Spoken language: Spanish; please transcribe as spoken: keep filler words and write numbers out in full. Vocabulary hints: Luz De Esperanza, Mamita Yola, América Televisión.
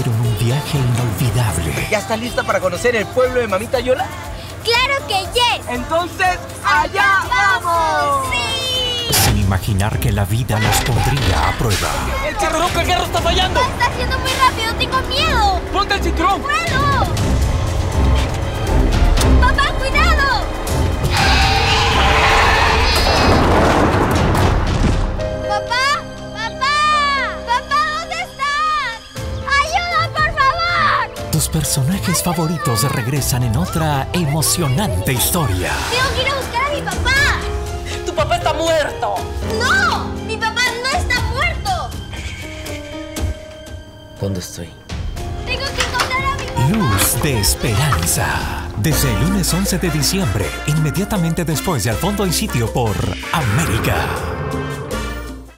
prometieron un viaje inolvidable. ¿Ya está lista para conocer el pueblo de Mamita Yola? ¡Claro que yes! ¡Entonces, allá vamos! ¡Sí! Sin imaginar que la vida nos pondría a prueba. ¡El cinturón carguero está fallando! ¡Lo está haciendo muy rápido! ¡Tengo miedo! ¡Ponte el cinturón! ¡Vuelo! ¡Papá, cuidado! Tus personajes favoritos regresan en otra emocionante historia. ¡Tengo que ir a buscar a mi papá! ¡Tu papá está muerto! ¡No! ¡Mi papá no está muerto! ¿Dónde estoy? ¡Tengo que encontrar a mi papá! Luz de Esperanza. Desde el lunes once de diciembre, inmediatamente después de Al Fondo y Sitio por América.